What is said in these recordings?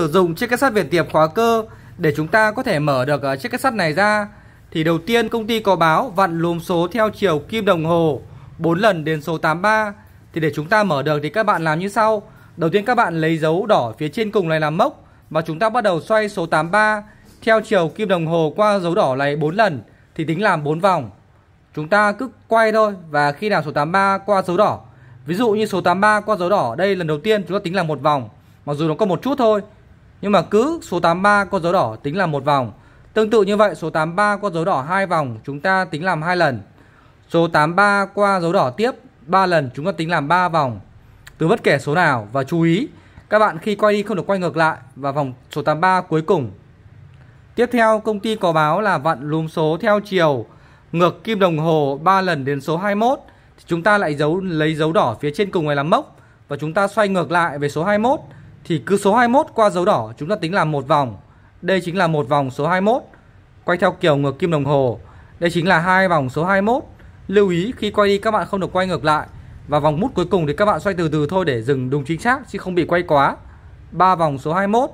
Sử dụng chiếc két sắt Việt Tiệp khóa cơ để chúng ta có thể mở được chiếc két sắt này ra thì đầu tiên công ty có báo vặn luồng số theo chiều kim đồng hồ 4 lần đến số 83. Thì để chúng ta mở được thì các bạn làm như sau. Đầu tiên các bạn lấy dấu đỏ phía trên cùng này làm mốc và chúng ta bắt đầu xoay số 83 theo chiều kim đồng hồ qua dấu đỏ này 4 lần thì tính làm 4 vòng. Chúng ta cứ quay thôi và khi nào số 83 qua dấu đỏ, ví dụ như số 83 qua dấu đỏ đây lần đầu tiên chúng ta tính là một vòng, mặc dù nó có một chút thôi. Nhưng mà cứ số 83 có dấu đỏ tính là một vòng. Tương tự như vậy số 83 có dấu đỏ 2 vòng chúng ta tính làm 2 lần. Số 83 qua dấu đỏ tiếp 3 lần chúng ta tính làm 3 vòng. Từ bất kể số nào, và chú ý các bạn khi quay đi không được quay ngược lại và vòng số 83 cuối cùng. Tiếp theo công ty có báo là vặn lùm số theo chiều ngược kim đồng hồ 3 lần đến số 21. Thì chúng ta lại lấy dấu đỏ phía trên cùng này làm mốc và chúng ta xoay ngược lại về số 21. Thì cứ số 21 qua dấu đỏ chúng ta tính làm một vòng. Đây chính là một vòng số 21. Quay theo chiều ngược kim đồng hồ. Đây chính là hai vòng số 21. Lưu ý khi quay đi các bạn không được quay ngược lại. Và vòng mút cuối cùng thì các bạn xoay từ từ thôi để dừng đúng chính xác chứ không bị quay quá. 3 vòng số 21.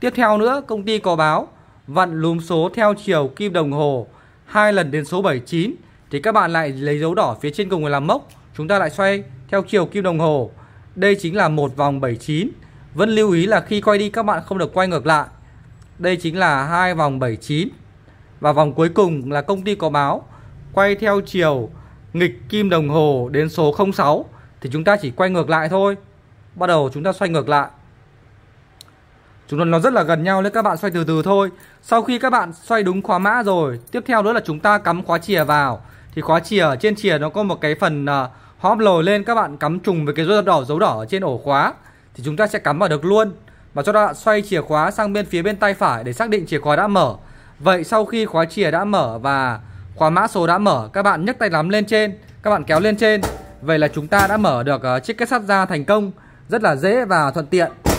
Tiếp theo nữa công ty có báo vặn lùm số theo chiều kim đồng hồ 2 lần đến số 79. Thì các bạn lại lấy dấu đỏ phía trên cùng làm mốc. Chúng ta lại xoay theo chiều kim đồng hồ. Đây chính là một vòng 79. Vẫn lưu ý là khi quay đi các bạn không được quay ngược lại. Đây chính là hai vòng 79. Và vòng cuối cùng là công ty có báo quay theo chiều nghịch kim đồng hồ đến số 06. Thì chúng ta chỉ quay ngược lại thôi. Bắt đầu chúng ta xoay ngược lại. Chúng nó rất là gần nhau nên các bạn xoay từ từ thôi. Sau khi các bạn xoay đúng khóa mã rồi, tiếp theo nữa là chúng ta cắm khóa chìa vào. Thì khóa chìa ở trên chìa nó có một cái phần hóp lồi lên, các bạn cắm trùng với cái dấu đỏ ở trên ổ khóa thì chúng ta sẽ cắm vào được luôn. Và cho các bạn xoay chìa khóa sang bên phía bên tay phải để xác định chìa khóa đã mở. Vậy sau khi khóa chìa đã mở và khóa mã số đã mở, các bạn nhấc tay nắm lên trên, các bạn kéo lên trên. Vậy là chúng ta đã mở được chiếc két sắt ra thành công, rất là dễ và thuận tiện.